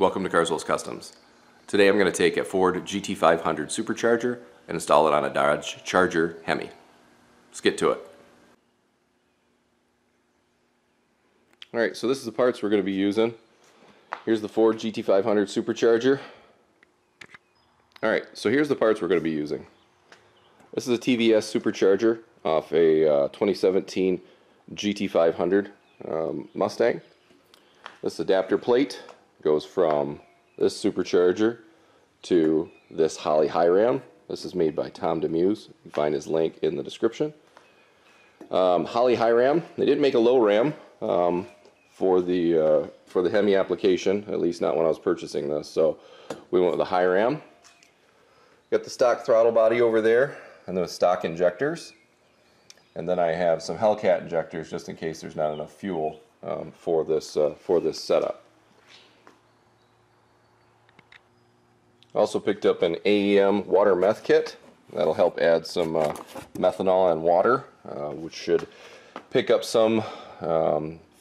Welcome to Carswell's Customs. Today I'm going to take a Ford GT 500 Supercharger and install it on a Dodge Charger Hemi. Let's get to it. Alright, so this is the parts we're going to be using. Here's the Ford GT 500 Supercharger. Alright, so here's the parts we're going to be using. This is a TVS Supercharger off a 2017 GT 500 Mustang. This adapter plate goes from this Supercharger to this Holley Hi-Ram. This is made by Tom DeMuse. You can find his link in the description. Holley Hi-Ram, they didn't make a low ram for the Hemi application, at least not when I was purchasing this, so we went with the Hi-Ram. Got the stock throttle body over there and those stock injectors, and then I have some Hellcat injectors just in case there's not enough fuel for this setup. Also picked up an AEM water meth kit. That'll help add some methanol and water, which should pick up some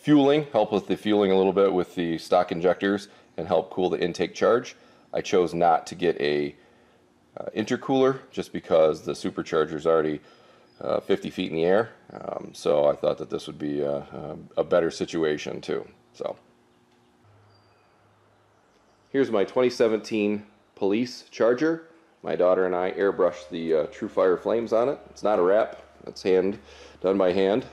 fueling, help with the fueling a little bit with the stock injectors and help cool the intake charge. I chose not to get a intercooler just because the Supercharger is already 50 feet in the air, so I thought that this would be a better situation too. So here's my 2017 police Charger. My daughter and I airbrushed the True Fire flames on it. It's not a wrap, it's hand done by hand.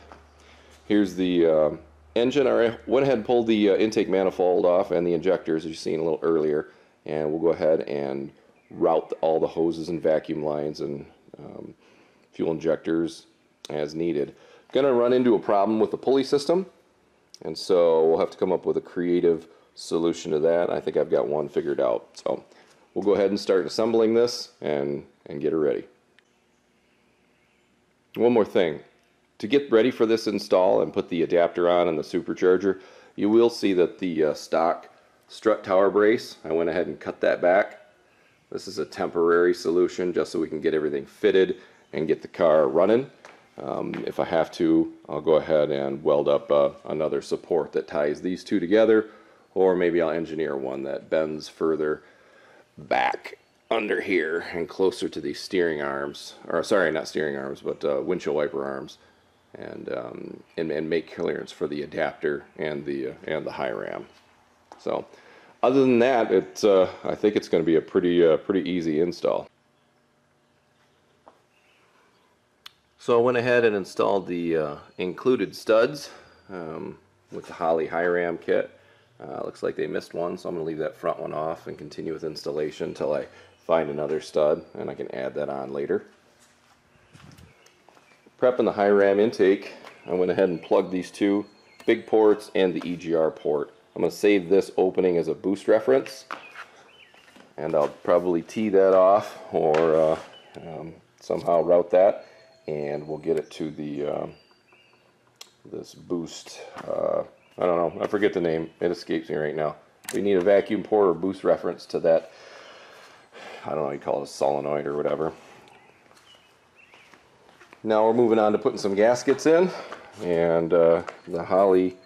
Here's the engine. I went ahead and pulled the intake manifold off and the injectors, as you've seen a little earlier, and we'll go ahead and route all the hoses and vacuum lines and fuel injectors as needed. I'm going to run into a problem with the pulley system, and so we'll have to come up with a creative solution to that. I think I've got one figured out, so we'll go ahead and start assembling this and get her ready. One more thing. To get ready for this install and put the adapter on and the Supercharger, you will see that the stock strut tower brace, I went ahead and cut that back. This is a temporary solution just so we can get everything fitted and get the car running. If I have to, I'll go ahead and weld up another support that ties these two together, or maybe I'll engineer one that bends further back under here and closer to the steering arms, or sorry, not steering arms, but windshield wiper arms, and make clearance for the adapter and the Hi-Ram. So other than that, it's I think it's going to be a pretty easy install. So I went ahead and installed the included studs with the Holley Hi-Ram kit. Looks like they missed one, so I'm going to leave that front one off and continue with installation until I find another stud, and I can add that on later. Prepping the Hi-Ram intake, I went ahead and plugged these two big ports and the EGR port. I'm going to save this opening as a boost reference, and I'll probably tee that off or somehow route that, and we'll get it to the this boost, I don't know, I forget the name, it escapes me right now. We need a vacuum port or boost reference to that, I don't know, you call it a solenoid or whatever. Now we're moving on to putting some gaskets in, and the Holley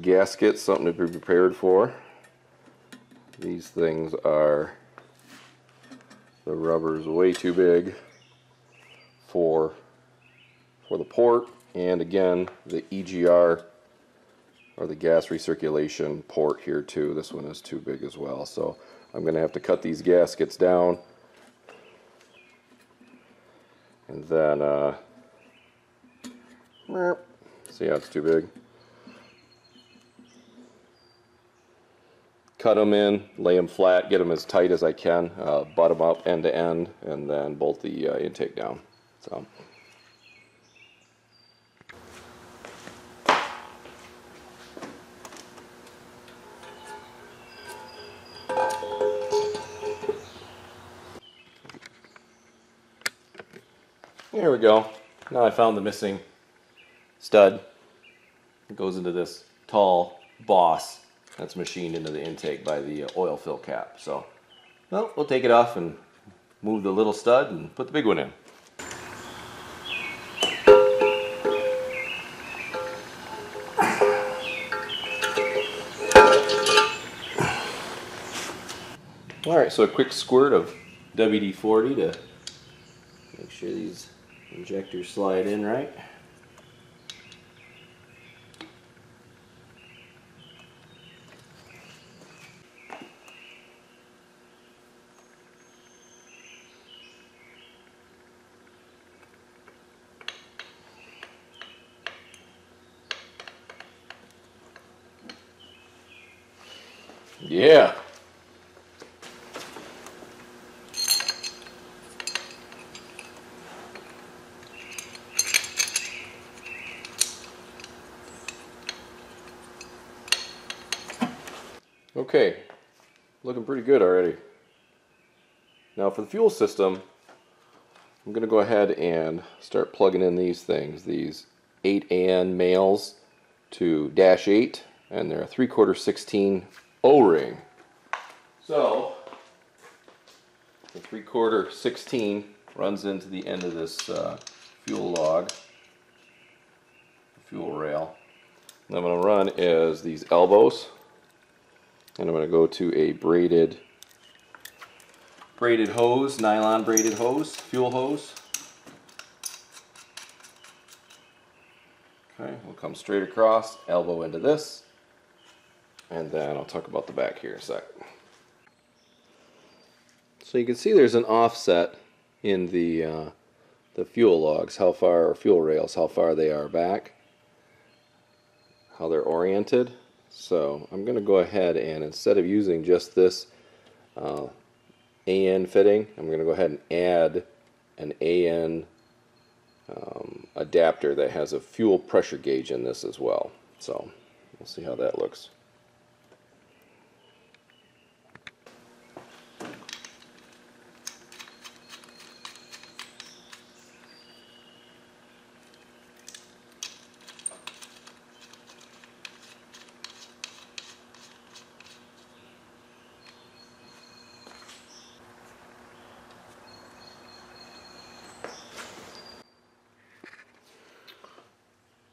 gaskets, something to be prepared for. These things are, the rubber's way too big for the port, and again the EGR or the gas recirculation port here too. This one is too big as well, so I'm going to have to cut these gaskets down, and then see how it's too big. Cut them in, lay them flat, get them as tight as I can, butt them up end to end, and then bolt the intake down. So. There we go. Now I found the missing stud. It goes into this tall boss that's machined into the intake by the oil fill cap. So, well, we'll take it off and move the little stud and put the big one in. Alright, so a quick squirt of WD-40 to make sure these injectors slide in right. Yeah. Okay, looking pretty good already. Now for the fuel system, I'm going to go ahead and start plugging in these things, these 8AN males to dash 8, and they're a 3/4 16 O-ring. So the 3/4 16 runs into the end of this fuel log, fuel rail. And what I'm going to run is these elbows. And I'm going to go to a braided hose, nylon braided hose, fuel hose. Okay, we'll come straight across, elbow into this, and then I'll talk about the back here in a sec. So you can see there's an offset in the fuel logs, how far, or fuel rails, how far they are back, how they're oriented. So I'm going to go ahead and, instead of using just this AN fitting, I'm going to go ahead and add an AN adapter that has a fuel pressure gauge in this as well. So we'll see how that looks.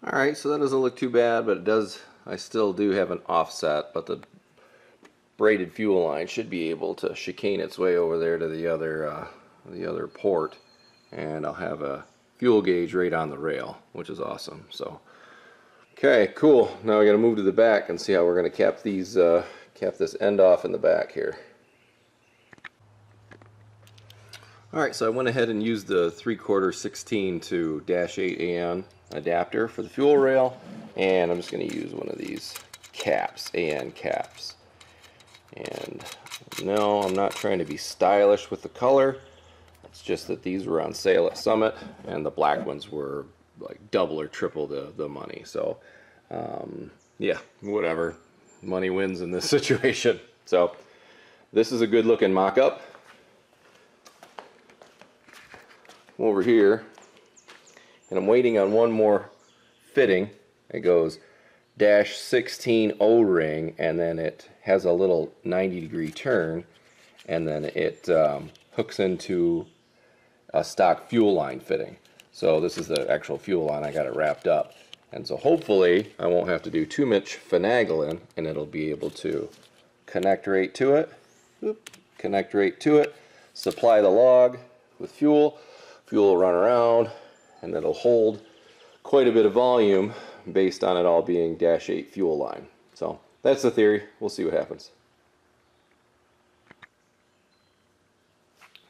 Alright, so that doesn't look too bad, but it does, I still do have an offset, but the braided fuel line should be able to chicane its way over there to the other port, and I'll have a fuel gauge right on the rail, which is awesome. So, okay, cool. Now we got to move to the back and see how we're going to cap these, cap this end off in the back here. Alright, so I went ahead and used the 3/4 16 to dash 8 AN adapter for the fuel rail, and I'm just going to use one of these caps, AN caps. And no, I'm not trying to be stylish with the color, it's just that these were on sale at Summit and the black ones were like double or triple the money. So yeah, whatever, money wins in this situation. So this is a good looking mock-up. Over here, and I'm waiting on one more fitting. It goes dash 16 O-ring, and then it has a little 90-degree turn, and then it hooks into a stock fuel line fitting. So this is the actual fuel line. I got it wrapped up, and so hopefully I won't have to do too much finagling, and it'll be able to connect right to it, connect right to it, supply the log with fuel, fuel will run around, and it'll hold quite a bit of volume based on it all being dash 8 fuel line. So that's the theory. We'll see what happens.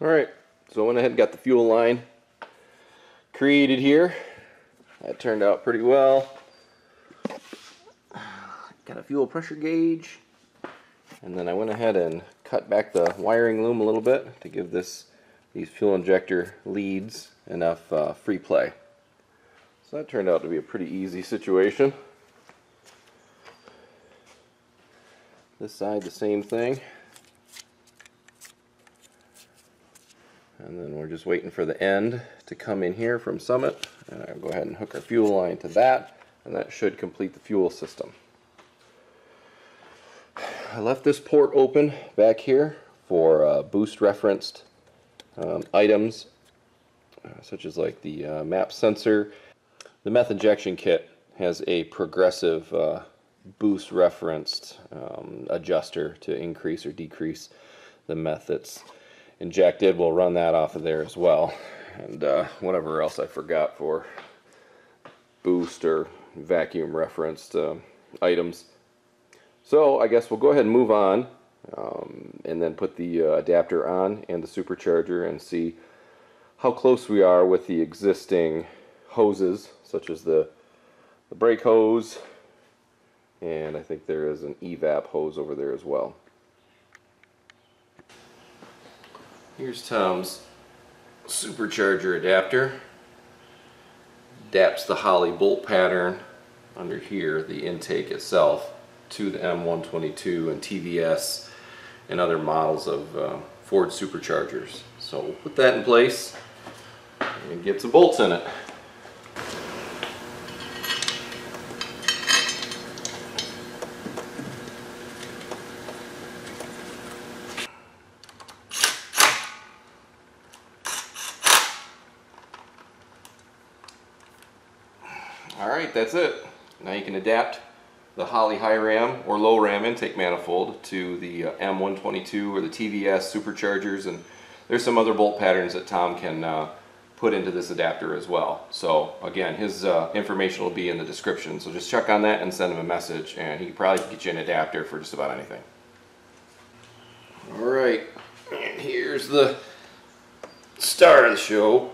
Alright, so I went ahead and got the fuel line created here. That turned out pretty well. Got a fuel pressure gauge, and then I went ahead and cut back the wiring loom a little bit to give this, these fuel injector leads enough free play. So that turned out to be a pretty easy situation. This side, the same thing. And then we're just waiting for the end to come in here from Summit. And I'll go ahead and hook our fuel line to that, and that should complete the fuel system. I left this port open back here for boost referenced items, such as like the MAP sensor. The meth injection kit has a progressive boost referenced adjuster to increase or decrease the meth that's injected. We'll run that off of there as well, and whatever else I forgot for boost or vacuum referenced items. So I guess we'll go ahead and move on, and then put the adapter on and the supercharger and see how close we are with the existing hoses, such as the brake hose, and I think there is an evap hose over there as well. Here's Tom's supercharger adapter. Adapts the Holley bolt pattern under here, the intake itself, to the M122 and TVS and other models of Ford superchargers. So we'll put that in place and get some bolts in it. Alright, that's it. Now you can adapt the Holley Hi-Ram or low ram intake manifold to the M122 or the TVS superchargers, and there's some other bolt patterns that Tom can put into this adapter as well. So again, his information will be in the description, so just check on that and send him a message, and he can probably get you an adapter for just about anything. Alright, and here's the star of the show.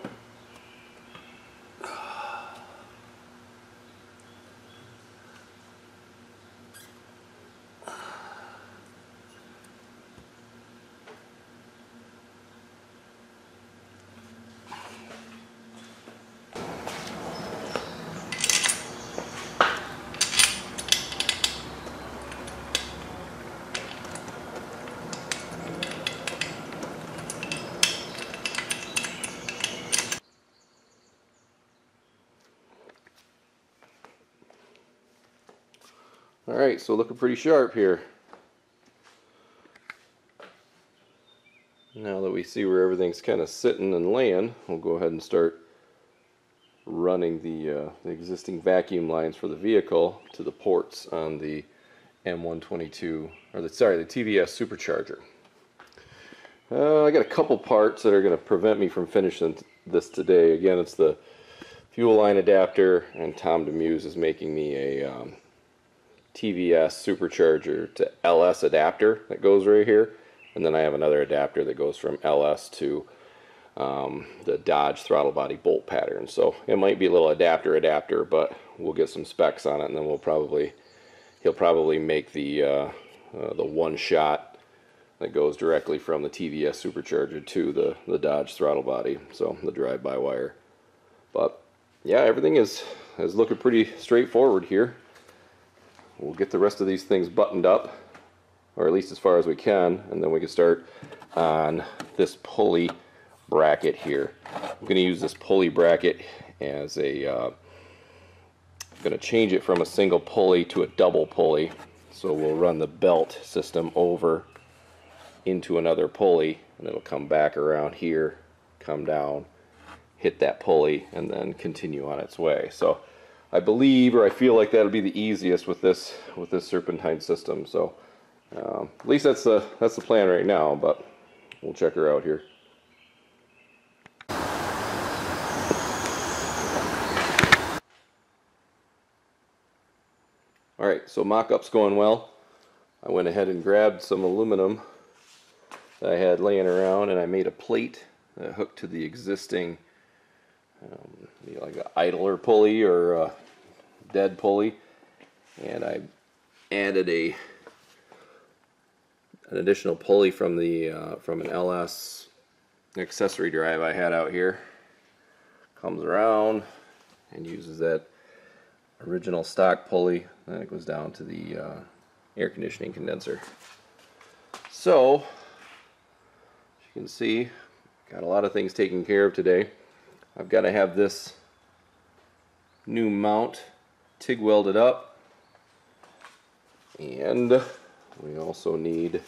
Alright, so looking pretty sharp here. Now that we see where everything's kind of sitting and laying, we'll go ahead and start running the existing vacuum lines for the vehicle to the ports on the M122, or the TVS supercharger. I got a couple parts that are going to prevent me from finishing this today. Again, it's the fuel line adapter, and Tom DeMuse is making me a TVS supercharger to LS adapter that goes right here, and then I have another adapter that goes from LS to the Dodge throttle body bolt pattern. So it might be a little adapter, but we'll get some specs on it, and then he'll probably make the one shot that goes directly from the TVS supercharger to the Dodge throttle body, so the drive-by-wire. But yeah, everything is looking pretty straightforward here. We'll get the rest of these things buttoned up, or at least as far as we can, and then we can start on this pulley bracket here. I'm going to use this pulley bracket as a, I'm going to change it from a single pulley to a double pulley. So we'll run the belt system over into another pulley, and it'll come back around here, come down, hit that pulley, and then continue on its way. So I believe, or I feel like that'll be the easiest with this serpentine system. So at least that's the plan right now, but we'll check her out here. Alright, so mock-up's going well. I went ahead and grabbed some aluminum that I had laying around, and I made a plate that hooked to the existing like an idler pulley or a dead pulley, and I added an additional pulley from the from an LS accessory drive I had out here. Comes around and uses that original stock pulley, and it goes down to the air conditioning condenser. So, as you can see, got a lot of things taken care of today. I've got to have this new mount TIG welded up, and we also need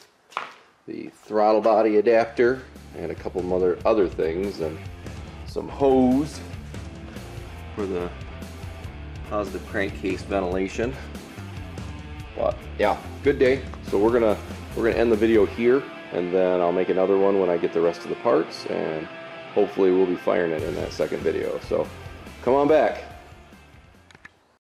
the throttle body adapter and a couple other things, and some hose for the positive crankcase ventilation. But yeah, good day. So we're gonna end the video here. and then I'll make another one when I get the rest of the parts, and hopefully we'll be firing it in that second video. So come on back.